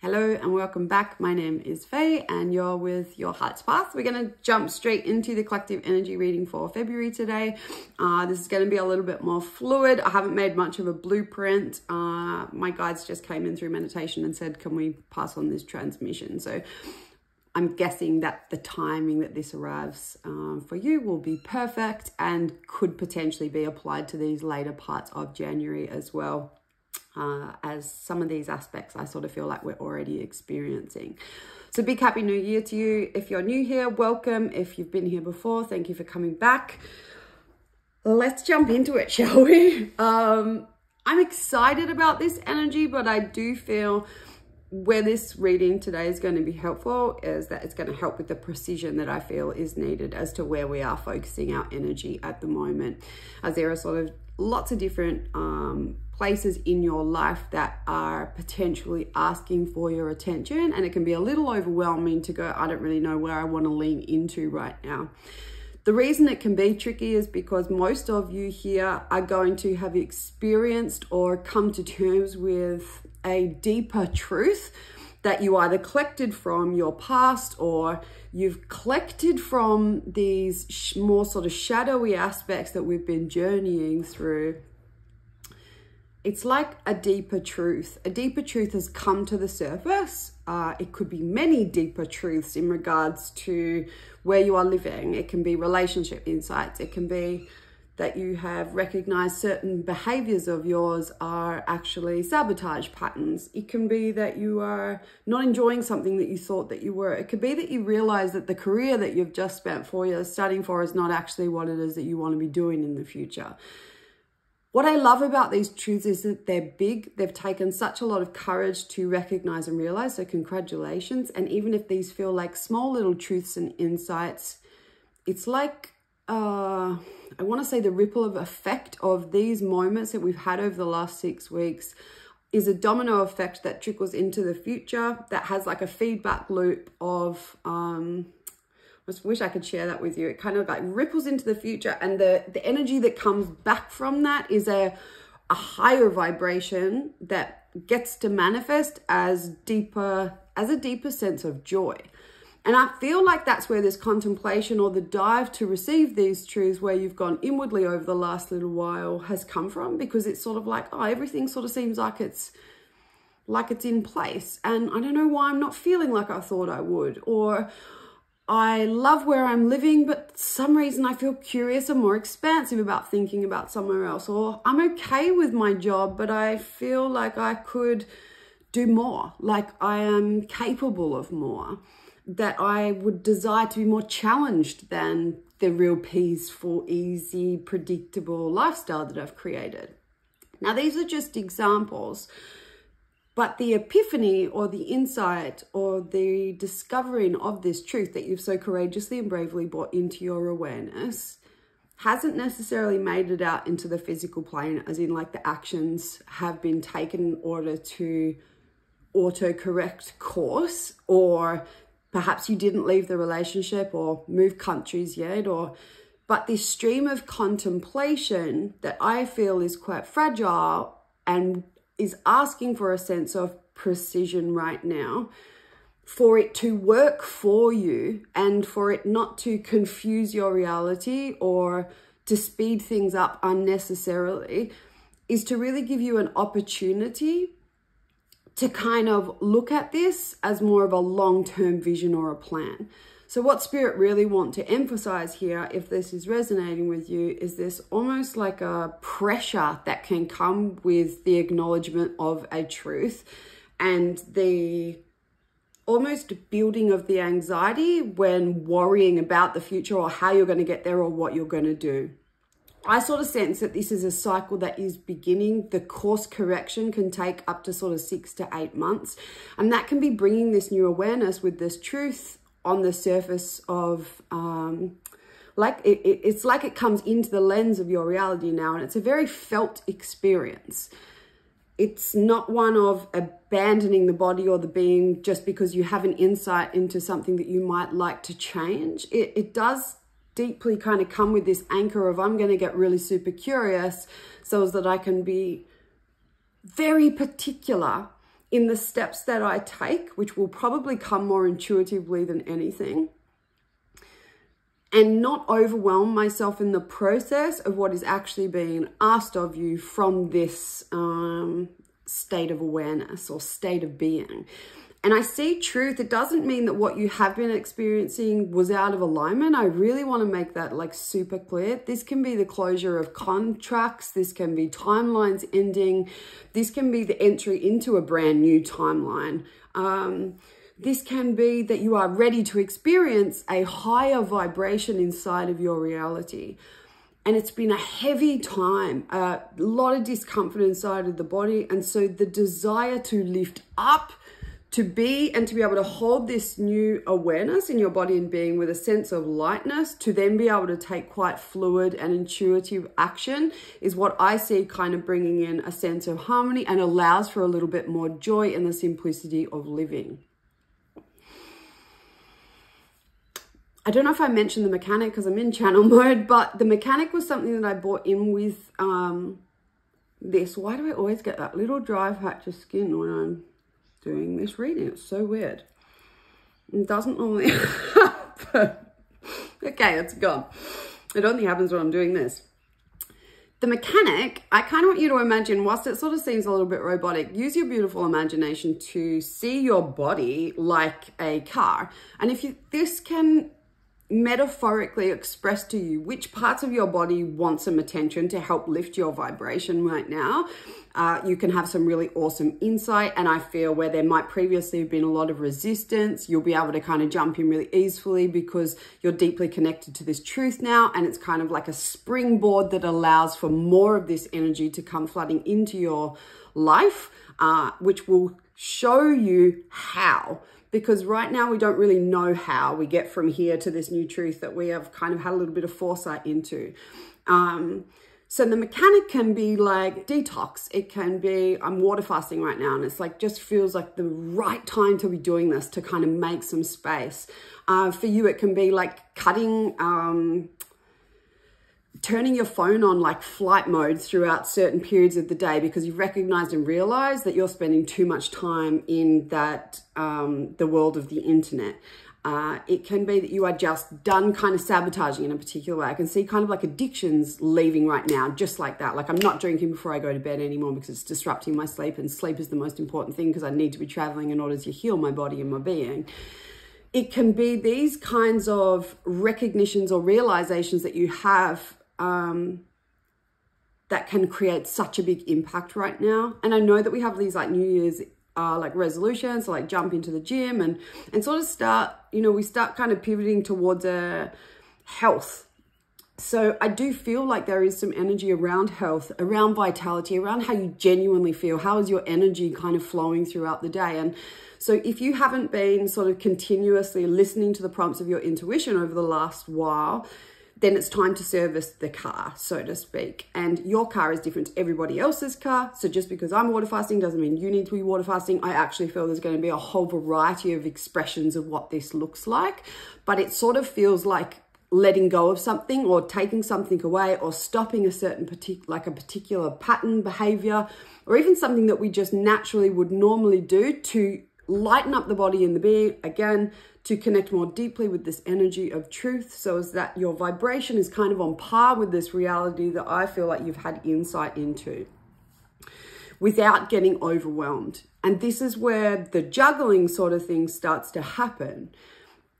Hello and welcome back. My name is Faye and you're with Your Heart's Path. We're going to jump straight into the collective energy reading for February today. This is going to be a little bit more fluid. I haven't made much of a blueprint. My guides just came in through meditation and said, can we pass on this transmission? So I'm guessing that the timing that this arrives for you will be perfect and could potentially be applied to these later parts of January as well. As some of these aspects I sort of feel like we're already experiencing. So big happy new year to you. If you're new here, welcome. If you've been here before, thank you for coming back. Let's jump into it, shall we? I'm excited about this energy, but I do feel where this reading today is going to be helpful is that it's going to help with the precision that I feel is needed as to where we are focusing our energy at the moment, as there are sort of lots of different places in your life that are potentially asking for your attention, and it can be a little overwhelming to go, I don't really know where I want to lean into right now. The reason it can be tricky is because most of you here are going to have experienced or come to terms with a deeper truth that you either collected from your past, or you've collected from these more sort of shadowy aspects that we've been journeying through. It's like a deeper truth. A deeper truth has come to the surface. It could be many deeper truths in regards to where you are living. It can be relationship insights. It can be that you have recognized certain behaviors of yours are actually sabotage patterns. It can be that you are not enjoying something that you thought that you were. It could be that you realize that the career that you've just spent 4 years studying for is not actually what it is that you want to be doing in the future. What I love about these truths is that they're big. They've taken such a lot of courage to recognize and realize, so congratulations. And even if these feel like small little truths and insights, it's like, I want to say the ripple of effect of these moments that we've had over the last 6 weeks is a domino effect that trickles into the future, that has like a feedback loop of, I just wish I could share that with you. It kind of like ripples into the future, and the energy that comes back from that is a higher vibration that gets to manifest as a deeper sense of joy. And I feel like that's where this contemplation or the dive to receive these truths where you've gone inwardly over the last little while has come from, because it's sort of like, oh, everything sort of seems like it's in place. And I don't know why I'm not feeling like I thought I would, or I love where I'm living, but for some reason I feel curious and more expansive about thinking about somewhere else, or I'm okay with my job, but I feel like I could do more, like I am capable of more, that I would desire to be more challenged than the real peaceful, easy, predictable lifestyle that I've created. Now, these are just examples, but the epiphany or the insight or the discovering of this truth that you've so courageously and bravely brought into your awareness hasn't necessarily made it out into the physical plane, as in like the actions have been taken in order to autocorrect course, or perhaps you didn't leave the relationship or move countries yet, but this stream of contemplation that I feel is quite fragile and is asking for a sense of precision right now, for it to work for you and for it not to confuse your reality or to speed things up unnecessarily, is to really give you an opportunity to kind of look at this as more of a long-term vision or a plan. So what Spirit really want to emphasize here, if this is resonating with you, is this almost like a pressure that can come with the acknowledgement of a truth, and the almost building of the anxiety when worrying about the future or how you're going to get there or what you're going to do. I sort of sense that this is a cycle that is beginning. The course correction can take up to sort of 6 to 8 months. And that can be bringing this new awareness with this truth on the surface of, it's like it comes into the lens of your reality now. And it's a very felt experience. It's not one of abandoning the body or the being just because you have an insight into something that you might like to change. It does deeply kind of come with this anchor of, I'm going to get really super curious so that I can be very particular in the steps that I take, which will probably come more intuitively than anything, and not overwhelm myself in the process of what is actually being asked of you from this state of awareness or state of being. And I see truth. It doesn't mean that what you have been experiencing was out of alignment. I really want to make that like super clear. This can be the closure of contracts. This can be timelines ending. This can be the entry into a brand new timeline. This can be that you are ready to experience a higher vibration inside of your reality. And it's been a heavy time, a lot of discomfort inside of the body. And so the desire to lift up, to be and to be able to hold this new awareness in your body and being with a sense of lightness, to then be able to take quite fluid and intuitive action is what I see kind of bringing in a sense of harmony and allows for a little bit more joy in the simplicity of living. I don't know if I mentioned the mechanic because I'm in channel mode, but the mechanic was something that I brought in with this. Why do I always get that little dry patch of skin when I'm doing this reading? It's so weird. It doesn't normally happen. Okay, it's gone. It only happens when I'm doing this. The mechanic, I kind of want you to imagine, whilst it sort of seems a little bit robotic, use your beautiful imagination to see your body like a car. And if you, this can metaphorically express to you which parts of your body want some attention to help lift your vibration right now, you can have some really awesome insight. And I feel where there might previously have been a lot of resistance, you'll be able to kind of jump in really easily because you're deeply connected to this truth now, and it's kind of like a springboard that allows for more of this energy to come flooding into your life, which will show you how. Because right now we don't really know how we get from here to this new truth that we have kind of had a little bit of foresight into. So the mechanic can be like detox. It can be, I'm water fasting right now, and it's like, just feels like the right time to be doing this to kind of make some space. For you, it can be like cutting, turning your phone on like flight mode throughout certain periods of the day because you've recognized and realized that you're spending too much time in that the world of the internet. It can be that you are just done kind of sabotaging in a particular way. I can see kind of like addictions leaving right now, just like that. Like I'm not drinking before I go to bed anymore because it's disrupting my sleep, and sleep is the most important thing because I need to be traveling in order to heal my body and my being. It can be these kinds of recognitions or realizations that you have that can create such a big impact right now. And I know that we have these like New Year's like resolutions, so like jump into the gym and sort of start, you know, we start kind of pivoting towards a health. So I do feel like there is some energy around health, around vitality, around how you genuinely feel. How is your energy kind of flowing throughout the day? And so if you haven't been sort of continuously listening to the prompts of your intuition over the last while, then it's time to service the car, so to speak. And your car is different to everybody else's car. So just because I'm water fasting doesn't mean you need to be water fasting. I actually feel there's going to be a whole variety of expressions of what this looks like, but it sort of feels like letting go of something or taking something away or stopping a certain particular pattern, behavior, or even something that we just naturally would normally do to lighten up the body and the being again, to connect more deeply with this energy of truth. So is that your vibration is kind of on par with this reality that I feel like you've had insight into without getting overwhelmed. And this is where the juggling sort of thing starts to happen.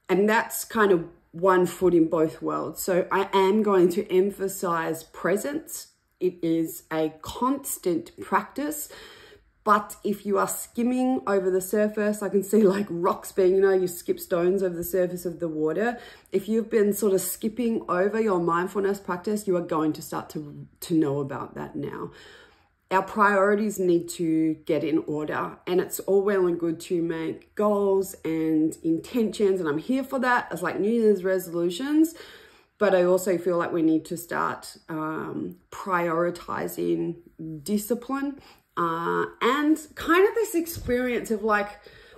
And that's kind of one foot in both worlds. So I am going to emphasize presence. It is a constant practice. But if you are skimming over the surface, I can see like rocks being, you know, you skip stones over the surface of the water. If you've been sort of skipping over your mindfulness practice, you are going to start to know about that now. Our priorities need to get in order, and it's all well and good to make goals and intentions, and I'm here for that as like New Year's resolutions. But I also feel like we need to start prioritizing discipline. And kind of this experience of like,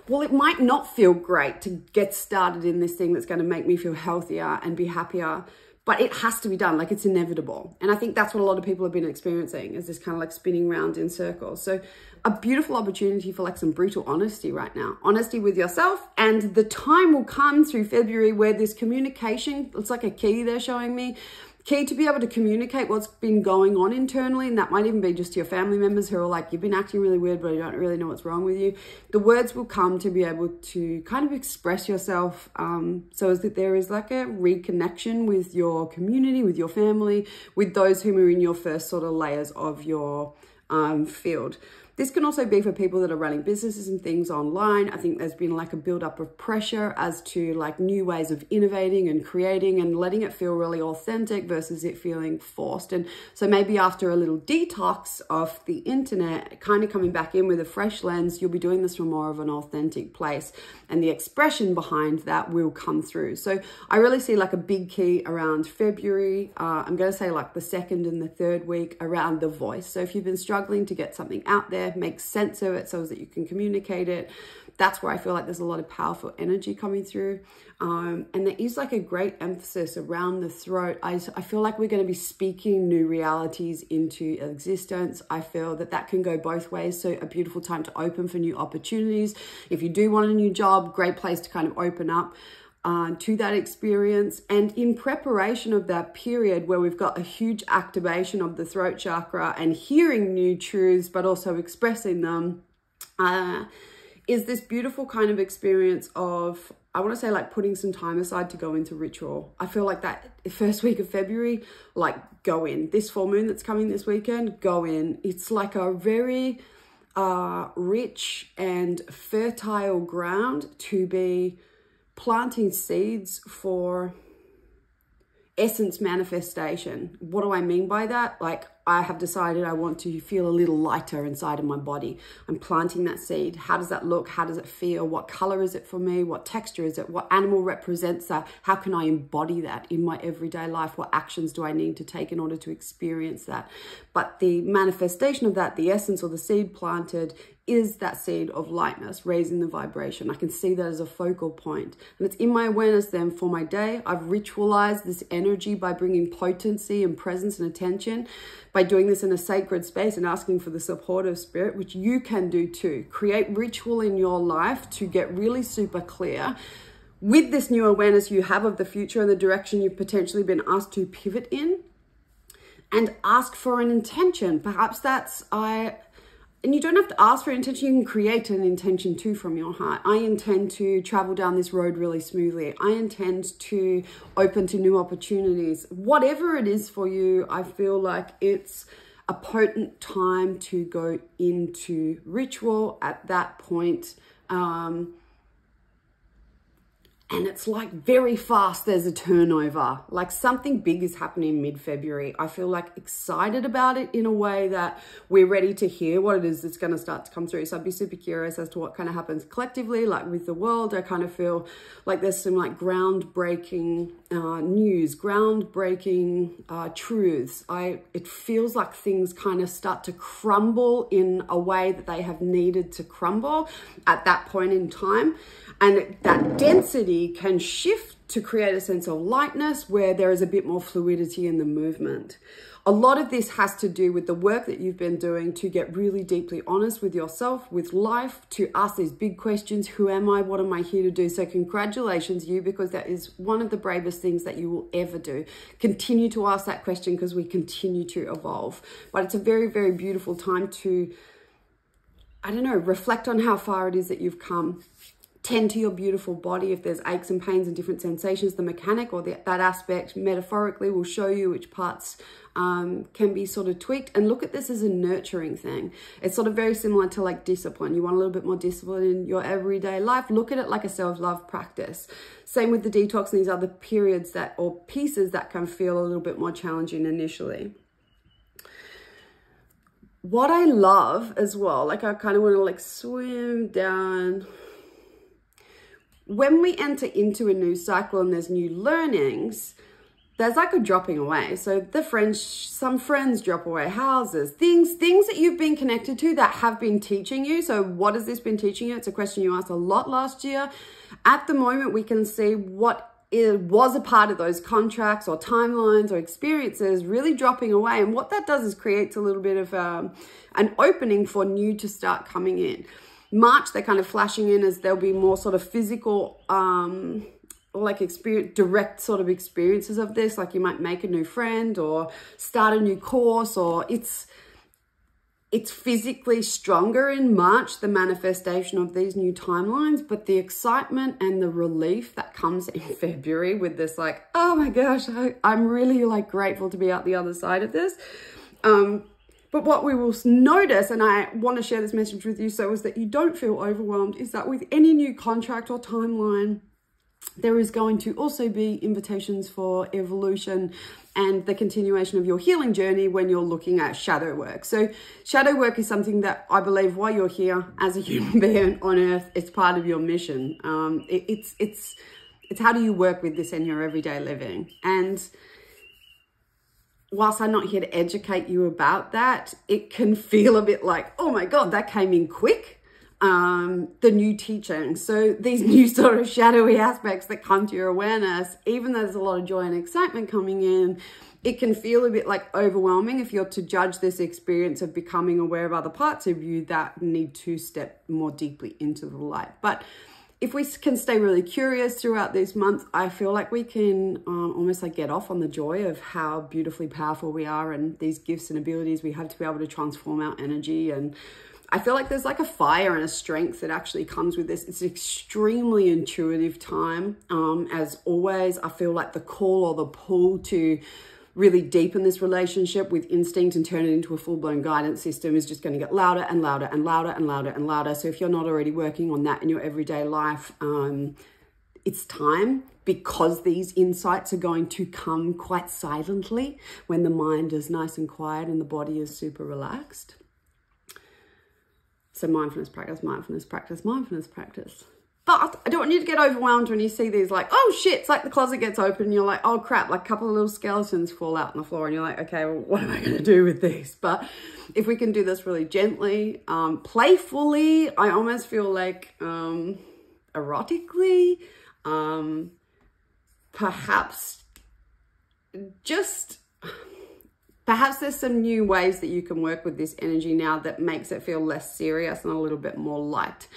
well, it might not feel great to get started in this thing that's going to make me feel healthier and be happier, but it has to be done. Like it's inevitable. And I think that's what a lot of people have been experiencing, is this kind of like spinning around in circles. So a beautiful opportunity for like some brutal honesty right now. Honesty with yourself, and the time will come through February where this communication, it's like a key they're showing me, key to be able to communicate what's been going on internally. And that might even be just to your family members who are like, you've been acting really weird, but I don't really know what's wrong with you. The words will come to be able to kind of express yourself. So as that there is like a reconnection with your community, with your family, with those who are in your first sort of layers of your field. This can also be for people that are running businesses and things online. I think there's been like a buildup of pressure as to like new ways of innovating and creating and letting it feel really authentic versus it feeling forced. And so maybe after a little detox off the internet, kind of coming back in with a fresh lens, you'll be doing this from more of an authentic place, and the expression behind that will come through. So I really see like a big key around February. I'm going to say like the second and the third week around the voice. So if you've been struggling to get something out there, make sense of it so that you can communicate it, that's where I feel like there's a lot of powerful energy coming through. And there is like a great emphasis around the throat. I feel like we're going to be speaking new realities into existence. I feel that that can go both ways. So a beautiful time to open for new opportunities. If you do want a new job, great place to kind of open up to that experience. And in preparation of that period where we've got a huge activation of the throat chakra and hearing new truths, but also expressing them, is this beautiful kind of experience of, I want to say like putting some time aside to go into ritual. I feel like that first week of February, like go in. This full moon that's coming this weekend, go in. It's like a very rich and fertile ground to be planting seeds for essence manifestation. What do I mean by that? Like, I have decided I want to feel a little lighter inside of my body. I'm planting that seed. How does that look? How does it feel? What color is it for me? What texture is it? What animal represents that? How can I embody that in my everyday life? What actions do I need to take in order to experience that? But the manifestation of that, the essence or the seed planted, is that seed of lightness, raising the vibration. I can see that as a focal point. And it's in my awareness then for my day. I've ritualized this energy by bringing potency and presence and attention, by doing this in a sacred space and asking for the support of spirit, which you can do too. Create ritual in your life to get really super clear with this new awareness you have of the future and the direction you've potentially been asked to pivot in, and ask for an intention. Perhaps that's And you don't have to ask for an intention, you can create an intention too from your heart. I intend to travel down this road really smoothly. I intend to open to new opportunities. Whatever it is for you, I feel like it's a potent time to go into ritual at that point. And it's like very fast, there's a turnover. Like something big is happening mid-February. I feel like excited about it in a way that we're ready to hear what it is that's gonna start to come through. So I'd be super curious as to what kind of happens collectively, like with the world. I kind of feel like there's some like groundbreaking news, groundbreaking truths. It feels like things kind of start to crumble in a way that they have needed to crumble at that point in time. And that density can shift to create a sense of lightness where there is a bit more fluidity in the movement. A lot of this has to do with the work that you've been doing to get really deeply honest with yourself, with life, to ask these big questions. Who am I? What am I here to do? So congratulations you, because that is one of the bravest things that you will ever do. Continue to ask that question because we continue to evolve. But it's a very, very beautiful time to, I don't know, reflect on how far it is that you've come. Tend to your beautiful body. If there's aches and pains and different sensations, the mechanic or that aspect metaphorically will show you which parts can be sort of tweaked. And look at this as a nurturing thing. It's sort of very similar to like discipline. You want a little bit more discipline in your everyday life. Look at it like a self-love practice. Same with the detox and these other periods that, or pieces that can feel a little bit more challenging initially. What I love as well, like I kind of want to like swim down. When we enter into a new cycle and there's new learnings, there's like a dropping away. So some friends drop away, houses, things that you've been connected to that have been teaching you. So what has this been teaching you? It's a question you asked a lot last year. At the moment, we can see what it was a part of those contracts or timelines or experiences really dropping away. And what that does is creates a little bit of an opening for new to start coming in. March, they're kind of flashing in as there'll be more sort of physical, like experience, direct sort of experiences of this. Like you might make a new friend or start a new course, or it's physically stronger in March, the manifestation of these new timelines. But the excitement and the relief that comes in February with this, like, oh my gosh, I'm really like grateful to be out the other side of this. But what we will notice, and I want to share this message with you so is that you don't feel overwhelmed, is that with any new contract or timeline, there is going to also be invitations for evolution and the continuation of your healing journey when you're looking at shadow work. So shadow work is something that I believe while you're here as a human being on earth, it's part of your mission. It's how do you work with this in your everyday living? And whilst I'm not here to educate you about that, it can feel a bit like, oh my God, that came in quick. The new teaching. So these new sort of shadowy aspects that come to your awareness, even though there's a lot of joy and excitement coming in, it can feel a bit like overwhelming if you're to judge this experience of becoming aware of other parts of you that need to step more deeply into the light. But if we can stay really curious throughout these months, I feel like we can almost like get off on the joy of how beautifully powerful we are and these gifts and abilities we have to be able to transform our energy. And I feel like there's like a fire and a strength that actually comes with this. It's an extremely intuitive time. As always, I feel like the call or the pull to really deepen this relationship with instinct and turn it into a full-blown guidance system is just going to get louder and louder and louder and louder and louder. So if you're not already working on that in your everyday life, it's time, because these insights are going to come quite silently when the mind is nice and quiet and the body is super relaxed. So mindfulness practice, mindfulness practice, mindfulness practice. But I don't want you to get overwhelmed when you see these like, oh shit, it's like the closet gets open and you're like, oh crap, like a couple of little skeletons fall out on the floor and you're like, okay, well, what am I going to do with these? But if we can do this really gently, playfully, I almost feel like erotically, Perhaps there's some new ways that you can work with this energy now that makes it feel less serious and a little bit more light.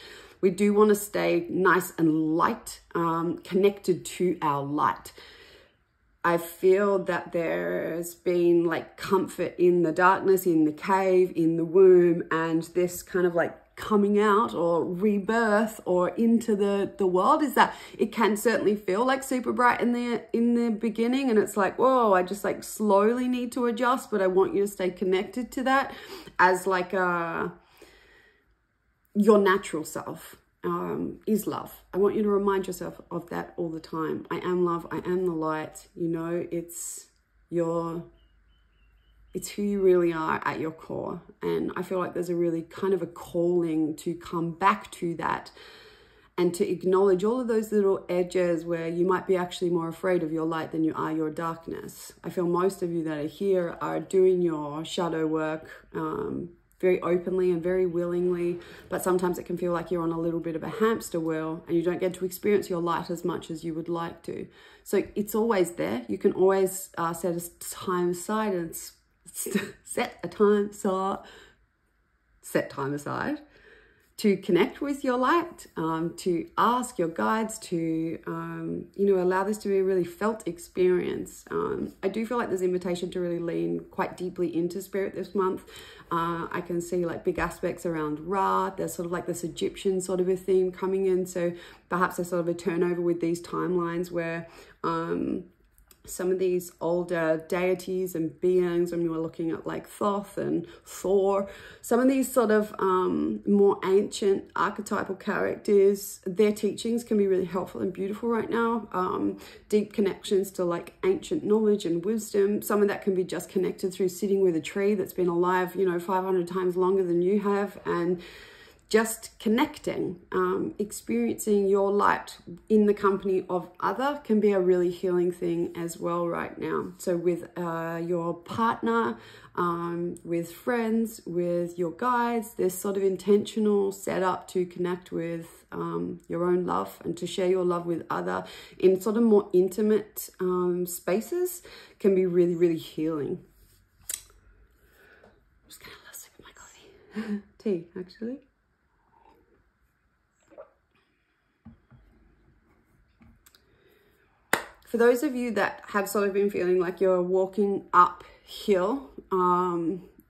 We do want to stay nice and light, connected to our light. I feel that there's been like comfort in the darkness, in the cave, in the womb, and this kind of like coming out or rebirth or into the world is that it can certainly feel like super bright in the beginning, and it's like, whoa, I just like slowly need to adjust. But I want you to stay connected to that as like your natural self is love. I want you to remind yourself of that all the time. I am love, I am the light, you know, it's who you really are at your core. And I feel like there's a really kind of a calling to come back to that and to acknowledge all of those little edges where you might be actually more afraid of your light than you are your darkness. I feel most of you that are here are doing your shadow work very openly and very willingly, but sometimes it can feel like you're on a little bit of a hamster wheel and you don't get to experience your light as much as you would like to. So it's always there. You can always set a time aside and set time aside to connect with your light, to ask your guides, to you know, allow this to be a really felt experience. I do feel like there's invitation to really lean quite deeply into spirit this month. I can see like big aspects around Ra. There's sort of like this Egyptian sort of a theme coming in, so perhaps there's sort of a turnover with these timelines where some of these older deities and beings, when you were looking at like Thoth and Thor, some of these sort of more ancient archetypal characters, their teachings can be really helpful and beautiful right now. Deep connections to like ancient knowledge and wisdom. Some of that can be just connected through sitting with a tree that's been alive, you know, 500 times longer than you have, and just connecting, experiencing your light in the company of other can be a really healing thing as well right now. So with your partner, with friends, with your guides, this sort of intentional setup to connect with your own love and to share your love with other in sort of more intimate spaces can be really, really healing. I'm just gonna have a sip of my coffee. Tea, actually. For those of you that have sort of been feeling like you're walking uphill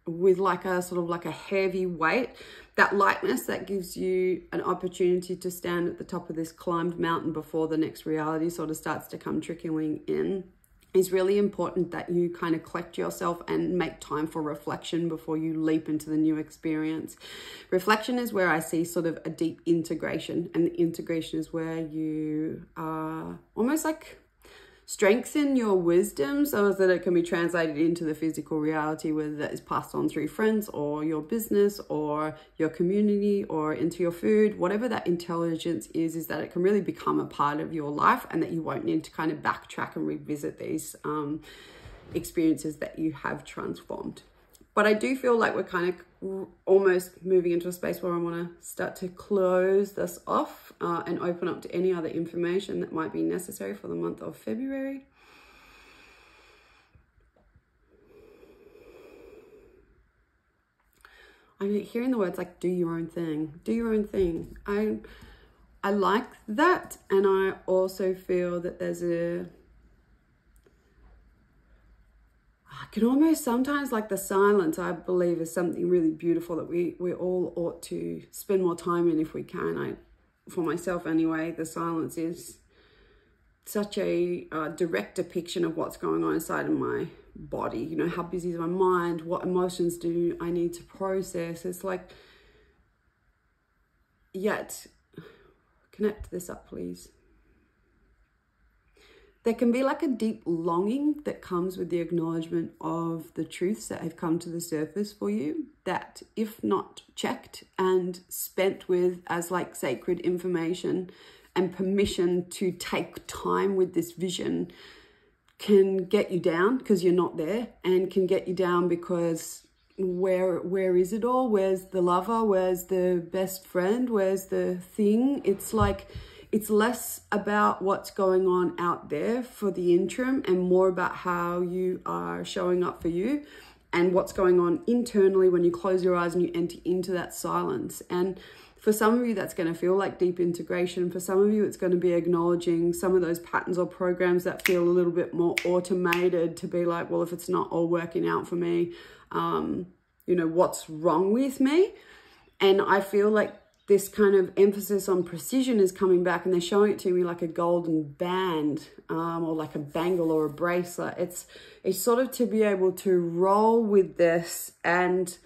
with like a sort of like a heavy weight, that lightness, that gives you an opportunity to stand at the top of this climbed mountain before the next reality sort of starts to come trickling in. It's really important that you kind of collect yourself and make time for reflection before you leap into the new experience. Reflection is where I see sort of a deep integration, and the integration is where you are almost like strengthen your wisdom so that it can be translated into the physical reality, whether that is passed on through friends or your business or your community or into your food. Whatever that intelligence is that it can really become a part of your life and that you won't need to kind of backtrack and revisit these experiences that you have transformed. But I do feel like we're kind of almost moving into a space where I want to start to close this off and open up to any other information that might be necessary for the month of February. I'm hearing the words like, do your own thing, do your own thing. I like that. And I also feel that there's a, I can almost sometimes like the silence, I believe, is something really beautiful that we all ought to spend more time in if we can. For myself anyway, the silence is such a direct depiction of what's going on inside of my body. You know, how busy is my mind? What emotions do I need to process? It's like, yet, connect this up, please. There can be like a deep longing that comes with the acknowledgement of the truths that have come to the surface for you, that if not checked and spent with as like sacred information and permission to take time with this vision, can get you down because you're not there, and can get you down because where is it all? Where's the lover? Where's the best friend? Where's the thing? It's like, it's less about what's going on out there for the interim and more about how you are showing up for you and what's going on internally when you close your eyes and you enter into that silence. And for some of you, that's going to feel like deep integration. For some of you, it's going to be acknowledging some of those patterns or programs that feel a little bit more automated, to be like, well, if it's not all working out for me, you know, what's wrong with me? And I feel like this kind of emphasis on precision is coming back, and they're showing it to me like a golden band or like a bangle or a bracelet. It's sort of to be able to roll with this and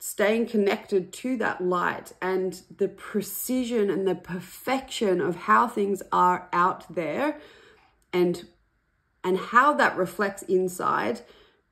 staying connected to that light and the precision and the perfection of how things are out there and how that reflects inside.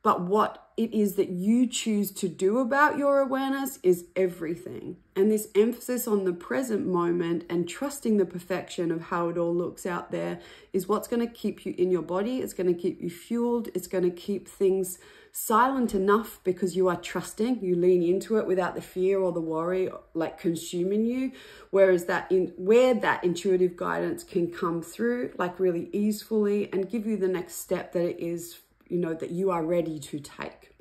But what it is that you choose to do about your awareness is everything. And this emphasis on the present moment and trusting the perfection of how it all looks out there is what's going to keep you in your body. It's going to keep you fueled. It's going to keep things silent enough because you are trusting. You lean into it without the fear or the worry like consuming you. Whereas where that intuitive guidance can come through like really easefully and give you the next step that it is, you know, that you are ready to take.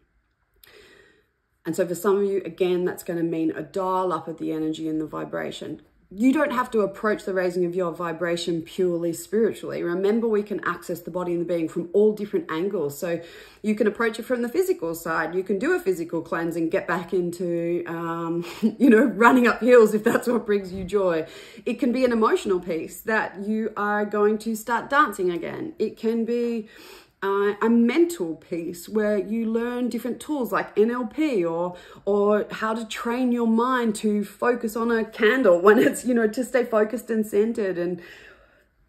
And so for some of you, again, that's going to mean a dial up of the energy and the vibration. You don't have to approach the raising of your vibration purely spiritually. Remember, we can access the body and the being from all different angles. So you can approach it from the physical side. You can do a physical cleanse and get back into, you know, running up hills if that's what brings you joy. It can be an emotional piece that you are going to start dancing again. It can be a mental piece where you learn different tools like NLP or how to train your mind to focus on a candle when it's, you know, to stay focused and centered. And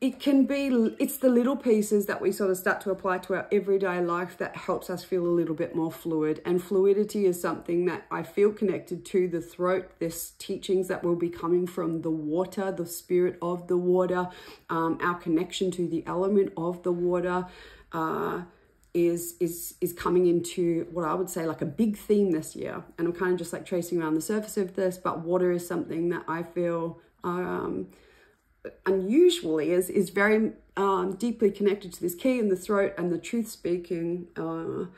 it can be, it's the little pieces that we sort of start to apply to our everyday life that helps us feel a little bit more fluid. And fluidity is something that I feel connected to the throat. There's teachings that will be coming from the water, the spirit of the water, our connection to the element of the water, is coming into what I would say like a big theme this year. And I'm kind of just like tracing around the surface of this, but water is something that I feel unusually is very deeply connected to this key in the throat and the truth speaking. And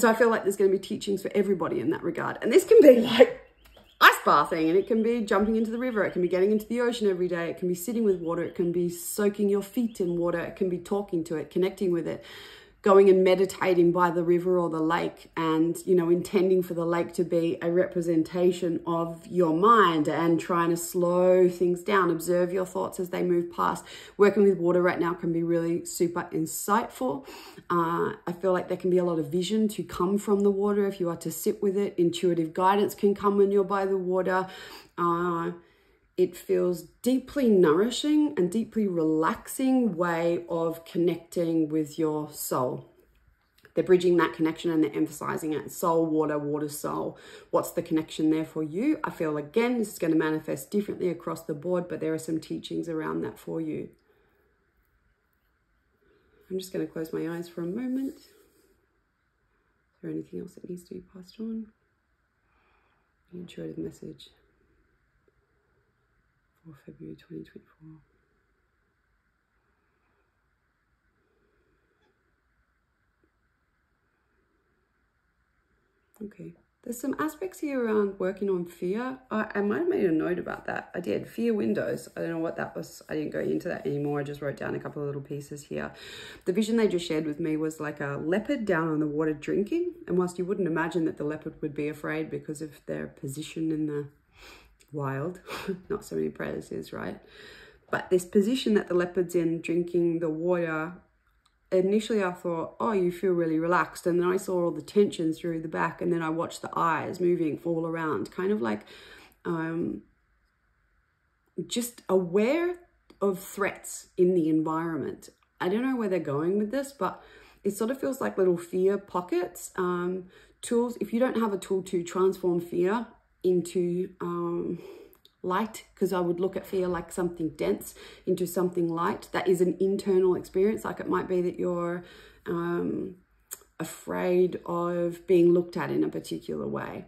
so I feel like there's going to be teachings for everybody in that regard. And this can be like ice bathing, and it can be jumping into the river, it can be getting into the ocean every day, it can be sitting with water, it can be soaking your feet in water, it can be talking to it, connecting with it, going and meditating by the river or the lake, and, you know, intending for the lake to be a representation of your mind and trying to slow things down, observe your thoughts as they move past. Working with water right now can be really super insightful. I feel like there can be a lot of vision to come from the water if you are to sit with it. Intuitive guidance can come when you're by the water. It feels deeply nourishing and deeply relaxing way of connecting with your soul. They're bridging that connection and they're emphasizing it. Soul, water, water, soul. What's the connection there for you? I feel, again, this is going to manifest differently across the board, but there are some teachings around that for you. I'm just going to close my eyes for a moment. Is there anything else that needs to be passed on? An intuitive message. February 2024. Okay, there's some aspects here around working on fear. I might have made a note about that. I did, fear windows. I don't know what that was. I didn't go into that anymore. I just wrote down a couple of little pieces here. The vision they just shared with me was like a leopard down on the water drinking. And whilst you wouldn't imagine that the leopard would be afraid because of their position in the wild, not so many predators, right? But this position that the leopard's in, drinking the water, initially I thought, oh, you feel really relaxed. And then I saw all the tension through the back, and then I watched the eyes moving all around, kind of like just aware of threats in the environment. I don't know where they're going with this, but it sort of feels like little fear pockets. Tools, if you don't have a tool to transform fear into light, because I would look at fear like something dense into something light. That is an internal experience. Like it might be that you're afraid of being looked at in a particular way,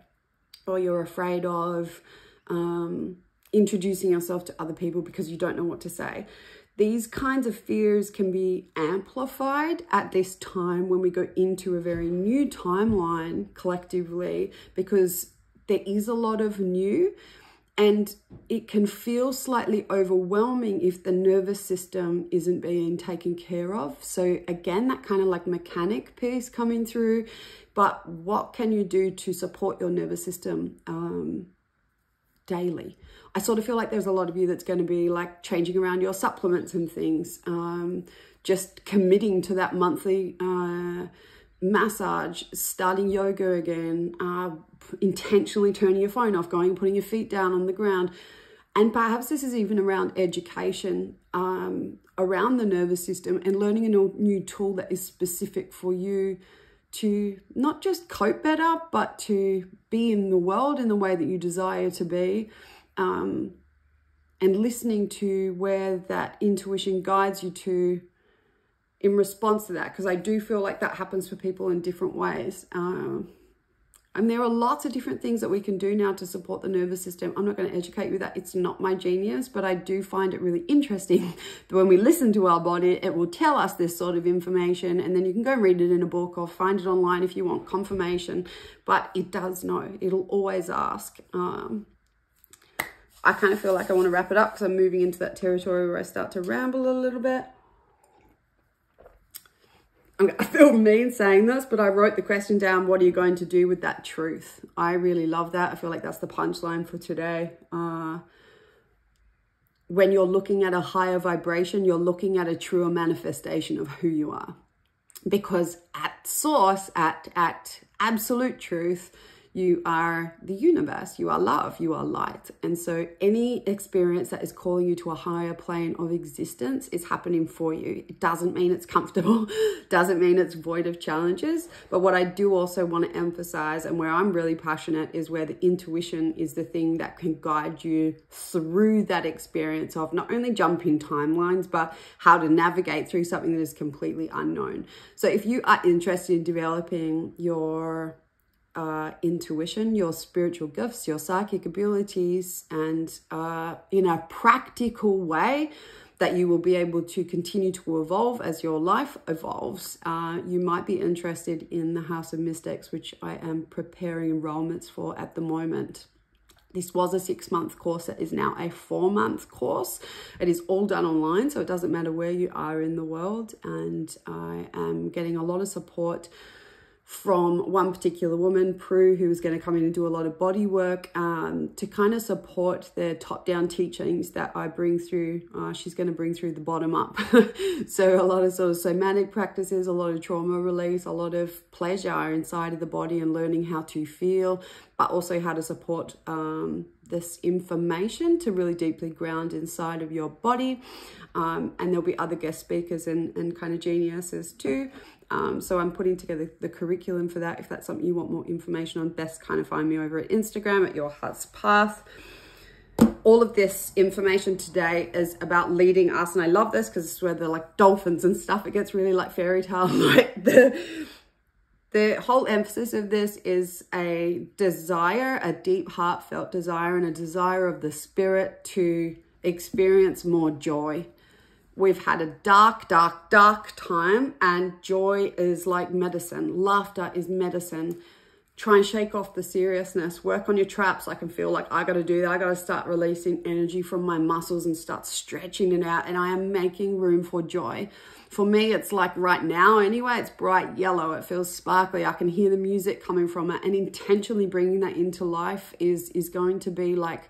or you're afraid of introducing yourself to other people because you don't know what to say. These kinds of fears can be amplified at this time when we go into a very new timeline collectively, because there is a lot of new, and it can feel slightly overwhelming if the nervous system isn't being taken care of. So again, that kind of like mechanic piece coming through, but what can you do to support your nervous system daily? I sort of feel like there's a lot of you that's going to be like changing around your supplements and things, just committing to that monthly massage, starting yoga again, intentionally turning your phone off, going and putting your feet down on the ground. And perhaps this is even around education, around the nervous system, and learning a new tool that is specific for you to not just cope better, but to be in the world in the way that you desire to be, and listening to where that intuition guides you to in response to that, because I do feel like that happens for people in different ways. And there are lots of different things that we can do now to support the nervous system. I'm not going to educate you with that. It's not my genius, but I do find it really interesting that when we listen to our body, it will tell us this sort of information, and then you can go read it in a book or find it online if you want confirmation, but it does know. It'll always ask. I kind of feel like I want to wrap it up because I'm moving into that territory where I start to ramble a little bit. I feel mean saying this, but I wrote the question down, what are you going to do with that truth? I really love that. I feel like that's the punchline for today. When you're looking at a higher vibration, you're looking at a truer manifestation of who you are. Because at source, at absolute truth, You are the universe, you are love, you are light. And so any experience that is calling you to a higher plane of existence is happening for you. It doesn't mean it's comfortable, doesn't mean it's void of challenges. But what I do also want to emphasize, and where I'm really passionate, is where the intuition is the thing that can guide you through that experience of not only jumping timelines, but how to navigate through something that is completely unknown. So if you are interested in developing your intuition, your spiritual gifts, your psychic abilities, and in a practical way that you will be able to continue to evolve as your life evolves, you might be interested in the House of Mystics, which I am preparing enrollments for at the moment. This was a 6-month course. It is now a 4-month course. It is all done online, so it doesn't matter where you are in the world. And I am getting a lot of support from one particular woman, Prue, who is going to come in and do a lot of body work to kind of support the top-down teachings that I bring through. She's going to bring through the bottom up. So a lot of sort of somatic practices, a lot of trauma release, a lot of pleasure inside of the body and learning how to feel, but also how to support this information to really deeply ground inside of your body. And there'll be other guest speakers and kind of geniuses too. So I'm putting together the curriculum for that. If that's something you want more information on, best kind of find me over at Instagram at Your Heart's Path. All of this information today is about leading us, and I love this because it's where the like dolphins and stuff, it gets really like fairy tale. Like the whole emphasis of this is a desire, a deep heartfelt desire, and a desire of the spirit to experience more joy. We've had a dark, dark, dark time, and joy is like medicine. Laughter is medicine. Try and shake off the seriousness. Work on your traps. I can feel like I got to do that. I got to start releasing energy from my muscles and start stretching it out. And I am making room for joy. For me, it's like right now anyway, it's bright yellow. It feels sparkly. I can hear the music coming from it, and intentionally bringing that into life is going to be like,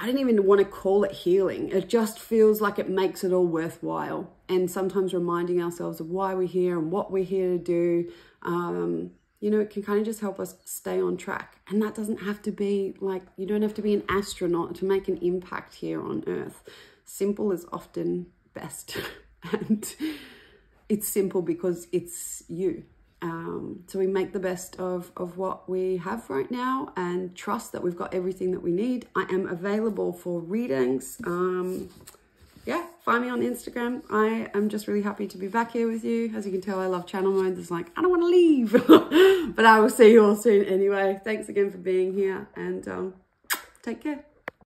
I don't even want to call it healing. It just feels like it makes it all worthwhile. And sometimes reminding ourselves of why we're here and what we're here to do, you know, it can kind of just help us stay on track. And that doesn't have to be like, you don't have to be an astronaut to make an impact here on Earth. Simple is often best. And it's simple because it's you. So we make the best of what we have right now and trust that we've got everything that we need. I am available for readings. Yeah, find me on Instagram. I am just really happy to be back here with you. As you can tell, I love channel mode. It's like, I don't want to leave, but I will see you all soon anyway. Thanks again for being here, and take care.